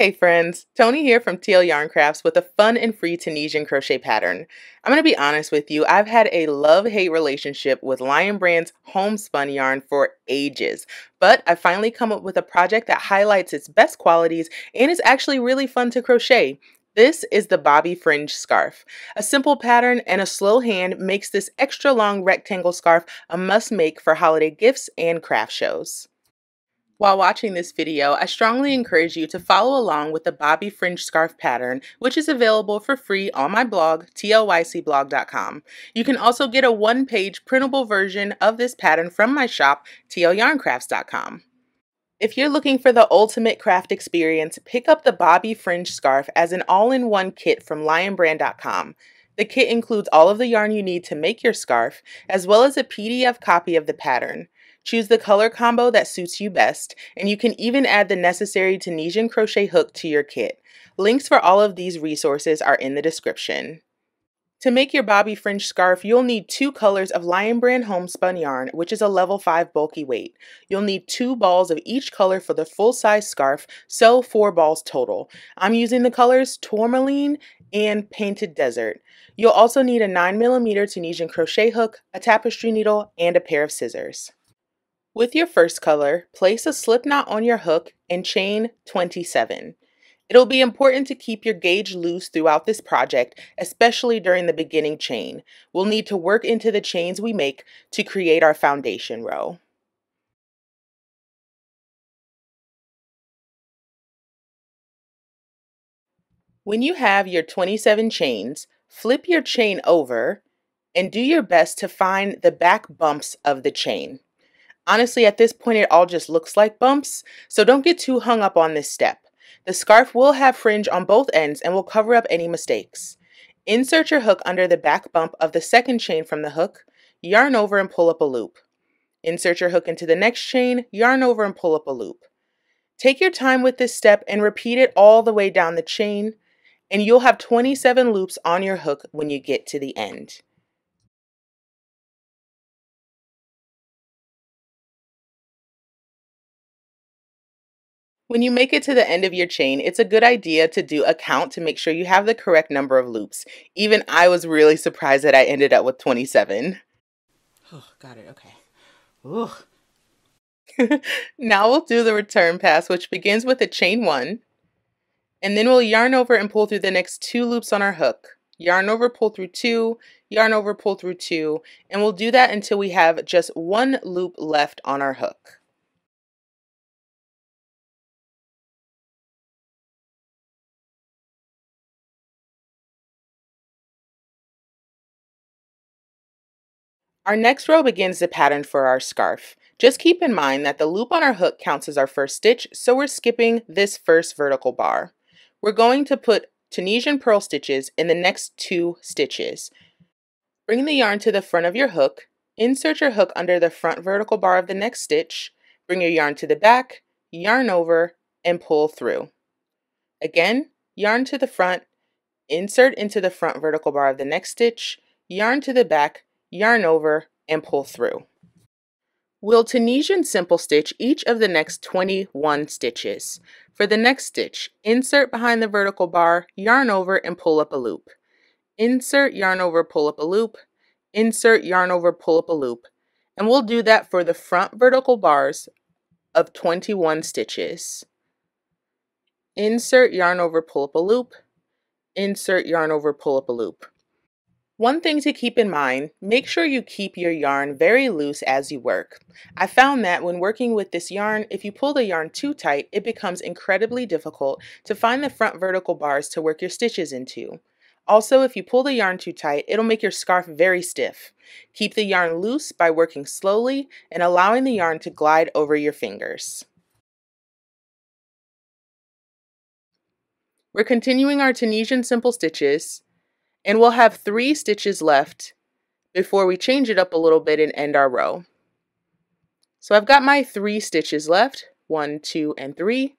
Hey friends, Toni here from TL Yarn Crafts with a fun and free Tunisian crochet pattern. I'm going to be honest with you, I've had a love-hate relationship with Lion Brand's Homespun yarn for ages, but I finally come up with a project that highlights its best qualities and is actually really fun to crochet. This is the Bobbi Fringe Scarf. A simple pattern and a slow hand makes this extra long rectangle scarf a must-make for holiday gifts and craft shows. While watching this video, I strongly encourage you to follow along with the Bobbi Fringe Scarf pattern, which is available for free on my blog, tlycblog.com. You can also get a one-page printable version of this pattern from my shop, tlyarncrafts.com. If you're looking for the ultimate craft experience, pick up the Bobbi Fringe Scarf as an all-in-one kit from lionbrand.com. The kit includes all of the yarn you need to make your scarf, as well as a PDF copy of the pattern. Choose the color combo that suits you best, and you can even add the necessary Tunisian crochet hook to your kit. Links for all of these resources are in the description. To make your Bobbi Fringe scarf, you'll need 2 colors of Lion Brand Homespun yarn, which is a level 5 bulky weight. You'll need 2 balls of each color for the full-size scarf, so 4 balls total. I'm using the colors Tourmaline and Painted Desert. You'll also need a 9mm Tunisian crochet hook, a tapestry needle, and a pair of scissors. With your first color, place a slip knot on your hook and chain 27. It'll be important to keep your gauge loose throughout this project, especially during the beginning chain. We'll need to work into the chains we make to create our foundation row. When you have your 27 chains, flip your chain over and do your best to find the back bumps of the chain. Honestly, at this point, it all just looks like bumps, so don't get too hung up on this step. The scarf will have fringe on both ends and will cover up any mistakes. Insert your hook under the back bump of the second chain from the hook, yarn over and pull up a loop. Insert your hook into the next chain, yarn over and pull up a loop. Take your time with this step and repeat it all the way down the chain, and you'll have 27 loops on your hook when you get to the end. When you make it to the end of your chain, it's a good idea to do a count to make sure you have the correct number of loops. Even I was really surprised that I ended up with 27. Oh, got it. Okay. Ooh. Now we'll do the return pass, which begins with a chain 1, and then we'll yarn over and pull through the next 2 loops on our hook. Yarn over, pull through 2, yarn over, pull through 2, and we'll do that until we have just 1 loop left on our hook. Our next row begins the pattern for our scarf. Just keep in mind that the loop on our hook counts as our first stitch, so we're skipping this first vertical bar. We're going to put Tunisian purl stitches in the next 2 stitches. Bring the yarn to the front of your hook, insert your hook under the front vertical bar of the next stitch, bring your yarn to the back, yarn over, and pull through. Again, yarn to the front, insert into the front vertical bar of the next stitch, yarn to the back, yarn over, and pull through. We'll Tunisian simple stitch each of the next 21 stitches. For the next stitch, insert behind the vertical bar, yarn over, and pull up a loop. Insert, yarn over, pull up a loop. Insert, yarn over, pull up a loop. And we'll do that for the front vertical bars of 21 stitches. Insert, yarn over, pull up a loop. Insert, yarn over, pull up a loop. One thing to keep in mind, make sure you keep your yarn very loose as you work. I found that when working with this yarn, if you pull the yarn too tight, it becomes incredibly difficult to find the front vertical bars to work your stitches into. Also, if you pull the yarn too tight, it'll make your scarf very stiff. Keep the yarn loose by working slowly and allowing the yarn to glide over your fingers. We're continuing our Tunisian simple stitches, and we'll have 3 stitches left before we change it up a little bit and end our row. So I've got my 3 stitches left, 1, 2, and 3.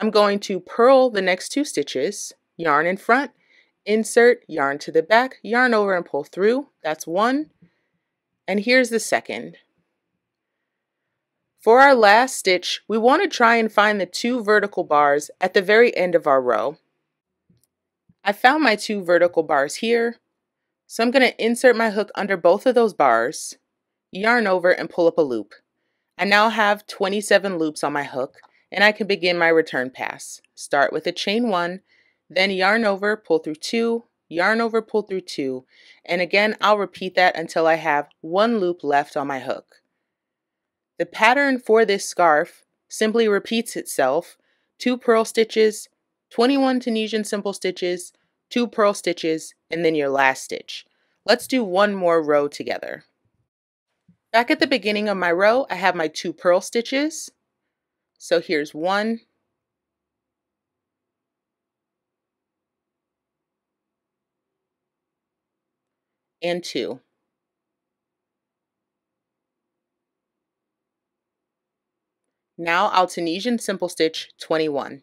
I'm going to purl the next 2 stitches, yarn in front, insert, yarn to the back, yarn over and pull through. That's 1, and here's the second. For our last stitch, we want to try and find the two vertical bars at the very end of our row. I found my two vertical bars here, so I'm going to insert my hook under both of those bars, yarn over, and pull up a loop. I now have 27 loops on my hook, and I can begin my return pass. Start with a chain 1, then yarn over, pull through 2, yarn over, pull through 2, and again I'll repeat that until I have one loop left on my hook. The pattern for this scarf simply repeats itself: 2 purl stitches, 21 Tunisian simple stitches, 2 purl stitches, and then your last stitch. Let's do one more row together. Back at the beginning of my row, I have my 2 purl stitches. So here's 1, and 2. Now I'll Tunisian simple stitch 21.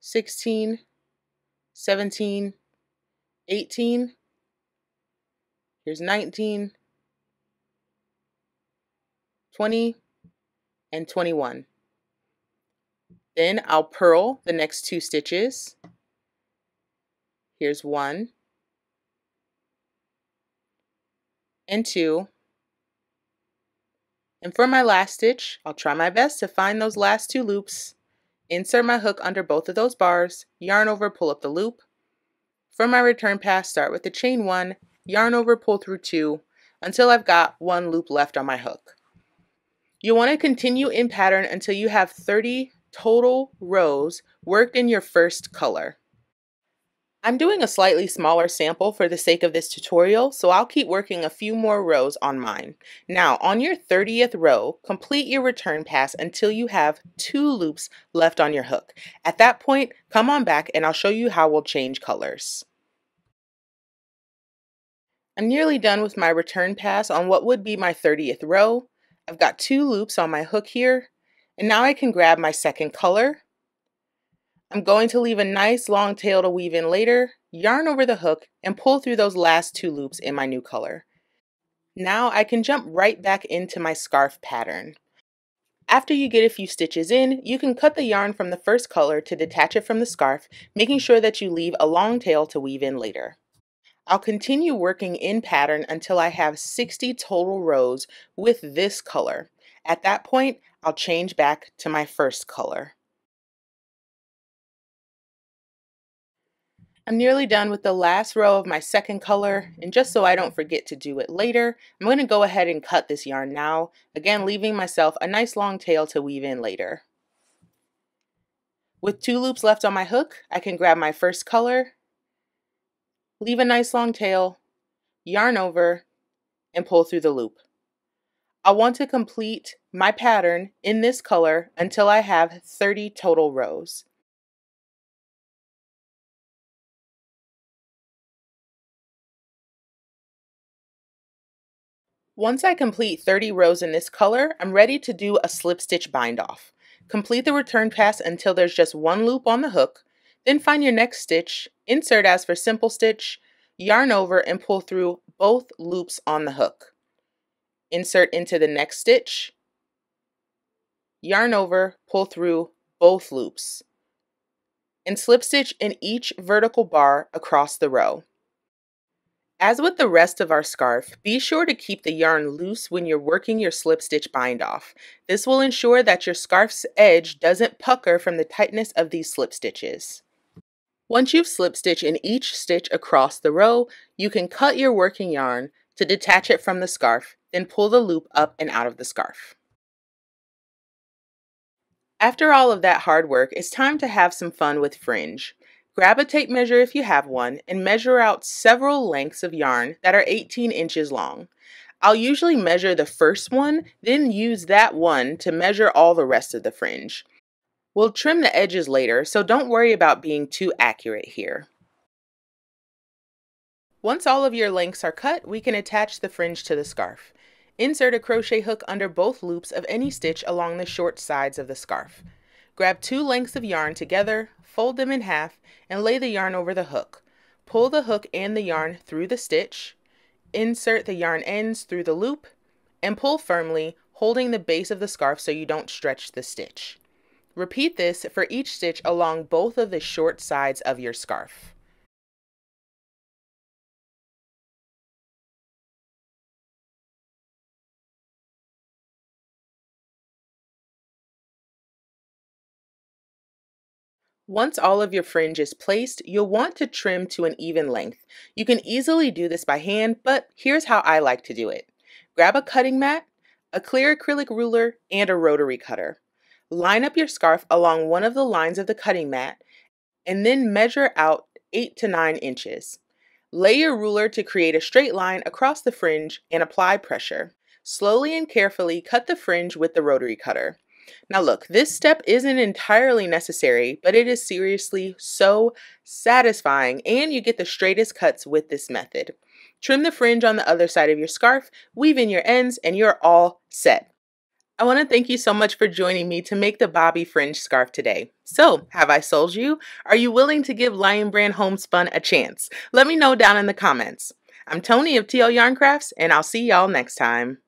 16, 17, 18, here's 19, 20, and 21. Then I'll purl the next 2 stitches. Here's 1 and 2. And for my last stitch, I'll try my best to find those last 2 loops. Insert my hook under both of those bars, yarn over, pull up the loop. For my return pass, start with the chain 1, yarn over, pull through 2, until I've got 1 loop left on my hook. You'll want to continue in pattern until you have 30 total rows worked in your first color. I'm doing a slightly smaller sample for the sake of this tutorial, so I'll keep working a few more rows on mine. Now, on your 30th row, complete your return pass until you have 2 loops left on your hook. At that point, come on back and I'll show you how we'll change colors. I'm nearly done with my return pass on what would be my 30th row. I've got 2 loops on my hook here, and now I can grab my second color. I'm going to leave a nice long tail to weave in later, yarn over the hook, and pull through those last 2 loops in my new color. Now I can jump right back into my scarf pattern. After you get a few stitches in, you can cut the yarn from the first color to detach it from the scarf, making sure that you leave a long tail to weave in later. I'll continue working in pattern until I have 60 total rows with this color. At that point, I'll change back to my first color. I'm nearly done with the last row of my second color, and just so I don't forget to do it later, I'm going to go ahead and cut this yarn now, again leaving myself a nice long tail to weave in later. With 2 loops left on my hook, I can grab my first color, leave a nice long tail, yarn over, and pull through the loop. I want to complete my pattern in this color until I have 30 total rows. Once I complete 30 rows in this color, I'm ready to do a slip stitch bind off. Complete the return pass until there's just 1 loop on the hook, then find your next stitch, insert as for simple stitch, yarn over, and pull through both loops on the hook. Insert into the next stitch, yarn over, pull through both loops, and slip stitch in each vertical bar across the row. As with the rest of our scarf, be sure to keep the yarn loose when you're working your slip stitch bind off. This will ensure that your scarf's edge doesn't pucker from the tightness of these slip stitches. Once you've slip stitched in each stitch across the row, you can cut your working yarn to detach it from the scarf, then pull the loop up and out of the scarf. After all of that hard work, it's time to have some fun with fringe. Grab a tape measure if you have one and measure out several lengths of yarn that are 18 inches long. I'll usually measure the first one, then use that one to measure all the rest of the fringe. We'll trim the edges later, so don't worry about being too accurate here. Once all of your lengths are cut, we can attach the fringe to the scarf. Insert a crochet hook under both loops of any stitch along the short sides of the scarf. Grab two lengths of yarn together, fold them in half, and lay the yarn over the hook. Pull the hook and the yarn through the stitch, insert the yarn ends through the loop, and pull firmly, holding the base of the scarf so you don't stretch the stitch. Repeat this for each stitch along both of the short sides of your scarf. Once all of your fringe is placed, you'll want to trim to an even length. You can easily do this by hand, but here's how I like to do it. Grab a cutting mat, a clear acrylic ruler, and a rotary cutter. Line up your scarf along one of the lines of the cutting mat, and then measure out 8 to 9 inches. Lay your ruler to create a straight line across the fringe and apply pressure. Slowly and carefully cut the fringe with the rotary cutter. Now look, this step isn't entirely necessary, but it is seriously so satisfying, and you get the straightest cuts with this method. Trim the fringe on the other side of your scarf, weave in your ends, and you're all set. I want to thank you so much for joining me to make the Bobbi Fringe Scarf today. So, have I sold you? Are you willing to give Lion Brand Homespun a chance? Let me know down in the comments. I'm Toni of TL Yarn Crafts, and I'll see y'all next time.